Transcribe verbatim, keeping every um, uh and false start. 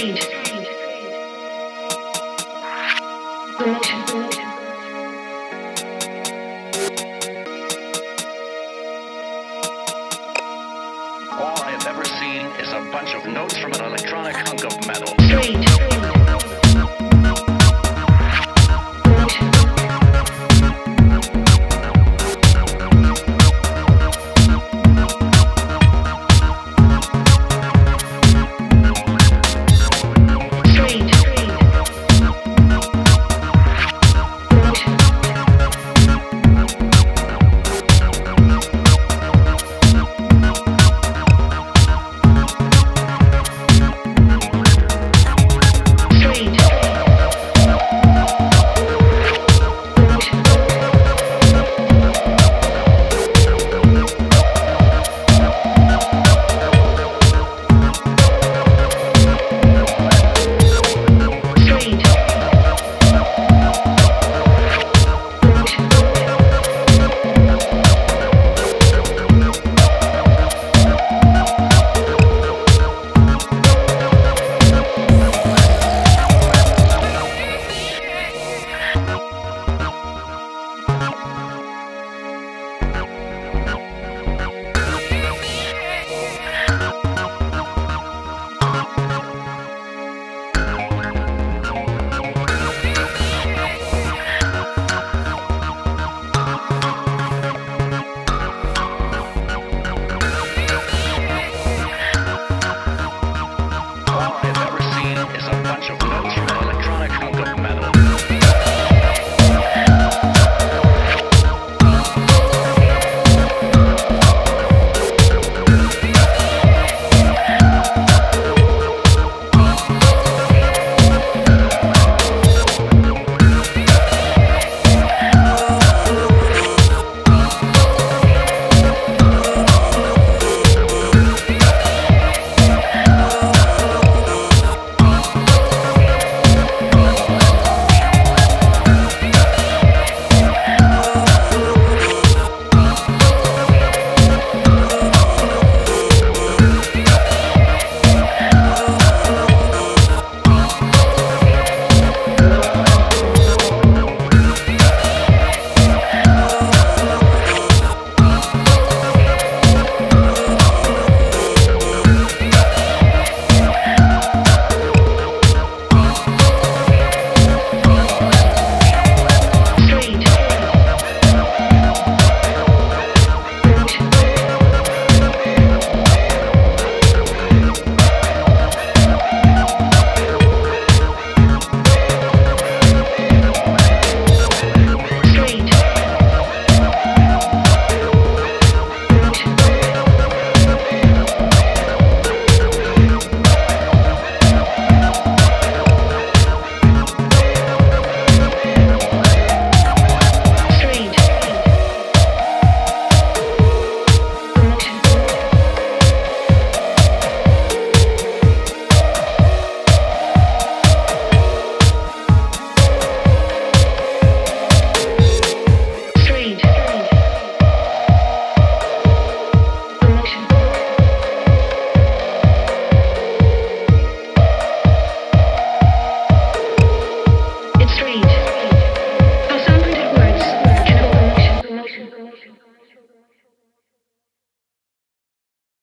restrained. Good. All I have ever seen is a bunch of notes from an electronic hunk of metal. Restrained. Strange. How sound words can evoke emotion.